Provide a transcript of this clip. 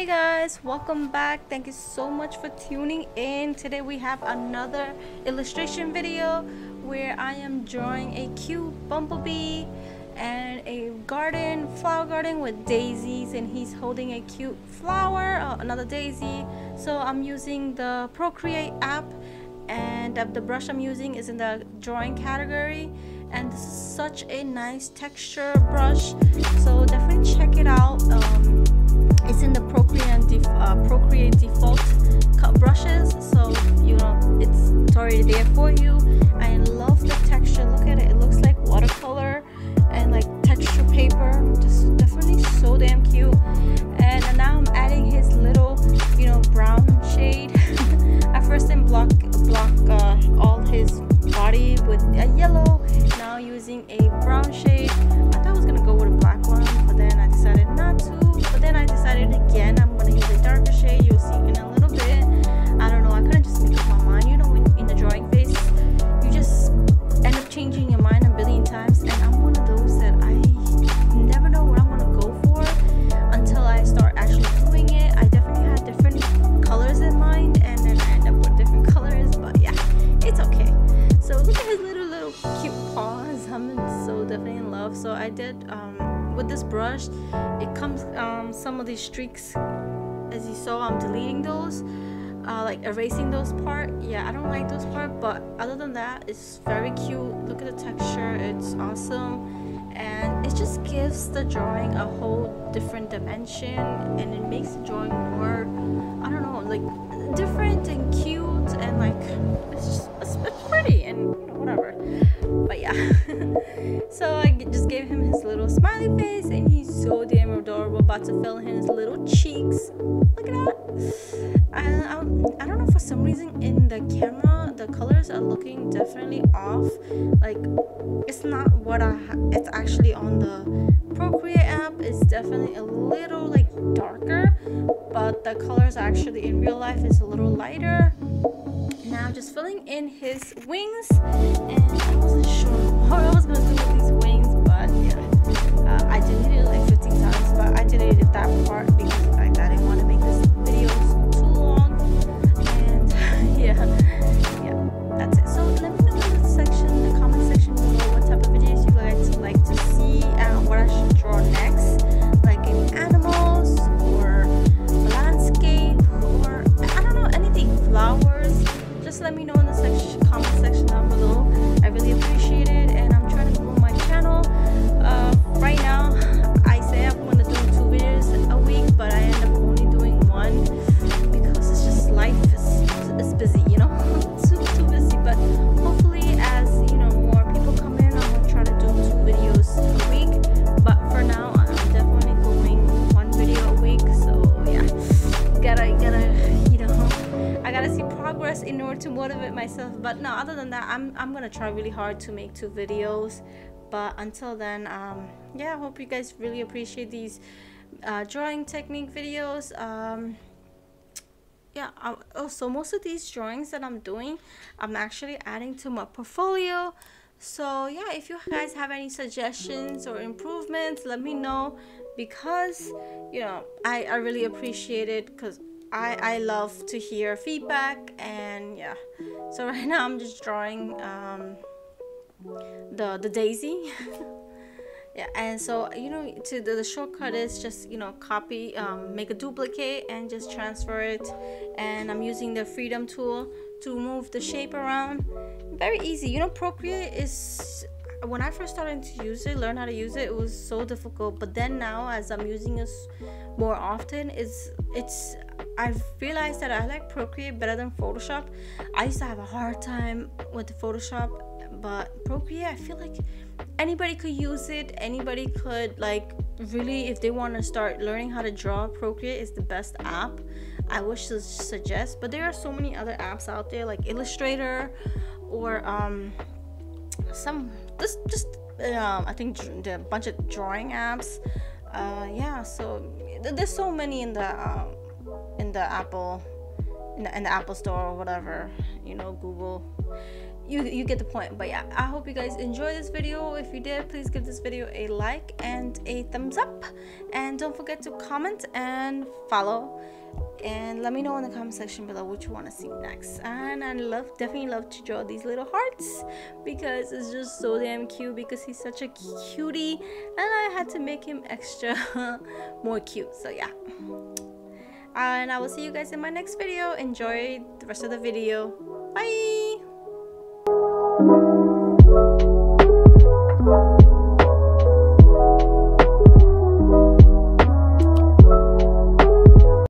Hey guys, welcome back. Thank you so much for tuning in. Today we have another illustration video where I am drawing a cute bumblebee and a garden, flower garden with daisies, and he's holding a cute flower, another daisy. So I'm using the Procreate app, and the brush I'm using is in the drawing category, and this is such a nice texture brush, so definitely check it out. It's in the Procreate default brushes, so you know it's already there for you. I love the texture. Look at it; it looks like watercolor and like texture paper. Just definitely so damn cute. And now I'm adding his little, you know, brown shade. At first, I block all his body with a yellow. Now using a brown shade. I thought I was gonna go with a black one, but then I decided not to. But then I decided again I'm gonna use a darker shade. You'll see in a little bit. I don't know, I couldn't just make up my mind. You know, in the drawing phase you just end up changing your mind a billion times, and I'm one of those that I never know what I'm gonna go for until I start actually doing it. I definitely had different colors in mind, and then I end up with different colors, but yeah, it's okay. So look at his little cute paws. I'm so definitely in love. So I did with this brush, it comes some of these streaks, as you saw. I'm deleting those, like erasing those part. Yeah, I don't like those part, but other than that, it's very cute. Look at the texture, it's awesome, and it just gives the drawing a whole different dimension, and it makes the drawing more, I don't know, like different and cute, and like it's just it's pretty and whatever. But yeah, so I just gave him his little smiley face, and he's so damn adorable. About to fill in his little cheeks. Look at that. I don't know, for some reason in the camera the colors are looking definitely off. Like it's not what it's actually on the Procreate app. It's definitely a little like darker, but the colors actually in real life is a little lighter. Now just filling in his wings, and I wasn't sure what I was gonna do with these wings, but yeah, I deleted it like 15 times, but I deleted that part because like, I didn't want to make this video too long, and yeah, that's it. So let me know in the section, the comment section below, what type of videos you guys like to see, and what I should draw next, like in animals or landscape or I don't know, anything, flowers. Just let me know in the section, comment section down below. I really appreciate it, and I'm trying to grow my channel. Right now, I say I'm going to do 2 videos a week, but I end up only doing 1 because it's just life is busy, you know, too busy. But hopefully, as you know, more people come in, I'm going to try to do 2 videos a week. But for now, I'm definitely doing 1 video a week. So yeah, I gotta see progress in order to motivate myself. But no, other than that, I'm gonna try really hard to make 2 videos. But until then, yeah, I hope you guys really appreciate these drawing technique videos. Yeah, also most of these drawings that I'm doing, I'm actually adding to my portfolio. So yeah, if you guys have any suggestions or improvements, let me know, because you know I really appreciate it, because I love to hear feedback. And yeah, so right now I'm just drawing the daisy. Yeah, and so you know, to the shortcut is just, you know, copy, make a duplicate and just transfer it, and I'm using the freedom tool to move the shape around. Very easy. You know, Procreate is, when I first started to use it, learn how to use it, it was so difficult. But then now, as I'm using it more often, it's I've realized that I like Procreate better than Photoshop. I used to have a hard time with the Photoshop, but Procreate, I feel like anybody could use it. Anybody could, like, really, if they want to start learning how to draw, Procreate is the best app I wish to suggest. But there are so many other apps out there, like Illustrator or I think a bunch of drawing apps. Yeah, so there's so many in the Apple store or whatever, you know, Google. you get the point. But yeah, I hope you guys enjoyed this video. If you did, please give this video a like and a thumbs up, and don't forget to comment and follow, and let me know in the comment section below what you want to see next. And I definitely love to draw these little hearts because it's just so damn cute, because he's such a cutie and I had to make him extra more cute. So yeah, and I will see you guys in my next video. Enjoy the rest of the video. Bye.